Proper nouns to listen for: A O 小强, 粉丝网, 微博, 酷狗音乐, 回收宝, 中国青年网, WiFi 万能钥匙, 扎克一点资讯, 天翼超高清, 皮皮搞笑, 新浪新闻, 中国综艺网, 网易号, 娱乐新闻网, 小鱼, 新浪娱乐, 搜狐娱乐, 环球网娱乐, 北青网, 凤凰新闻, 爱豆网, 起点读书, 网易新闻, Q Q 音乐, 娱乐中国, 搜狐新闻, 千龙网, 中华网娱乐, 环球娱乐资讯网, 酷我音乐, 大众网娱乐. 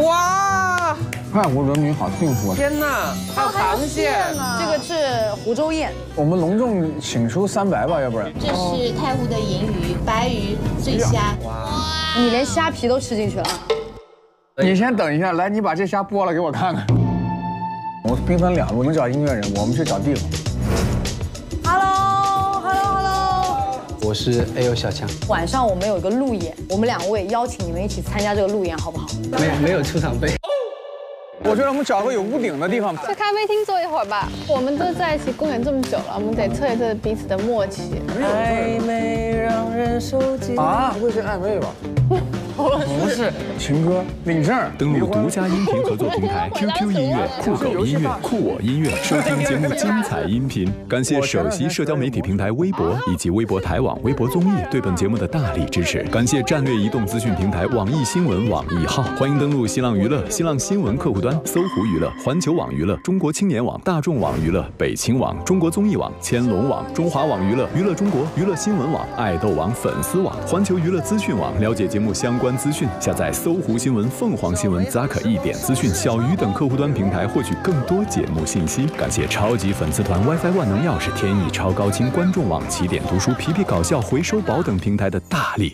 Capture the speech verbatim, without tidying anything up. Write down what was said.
哇！外国人民好幸福啊！天哪，还有螃蟹，这个是湖州宴。我们隆重请出三白吧，要不然。这是太湖的银鱼、白鱼、醉虾。哇！你连虾皮都吃进去了。你先等一下，来，你把这虾剥了给我看看。我兵分两路，我们找音乐人，我们去找地方。 我是 A O 小强。晚上我们有一个路演，我们两位邀请你们一起参加这个路演，好不好？没没有出场费。我觉得我们找个有屋顶的地方，去咖啡厅坐一会儿吧。我们都在一起公演这么久了，我们得测一测彼此的默契。暧昧让人受尽啊，不会是暧昧吧？不是，情歌领证。登录独家音频合作平台 Q Q 音乐、酷狗音乐、酷我音乐，收听节目精彩音频。感谢首席社交媒体平台微博以及微博台网、微博综艺对本节目的大力支持。感谢战略移动资讯平台网易新闻网易号。欢迎登录新浪娱乐、新浪新闻客户端、搜狐娱乐、环球网娱乐、中国青年网、大众网娱乐、北青网、中国综艺网、千龙网、中华网娱乐、娱乐中国、娱乐新闻网、爱豆网、粉丝网、环球娱乐资讯网，了解节目相关 关资讯，下载搜狐新闻、凤凰新闻、扎克一点资讯、小鱼等客户端平台获取更多节目信息。感谢超级粉丝团、WiFi 万能钥匙、天翼超高清观众网、起点读书、皮皮搞笑、回收宝等平台的大力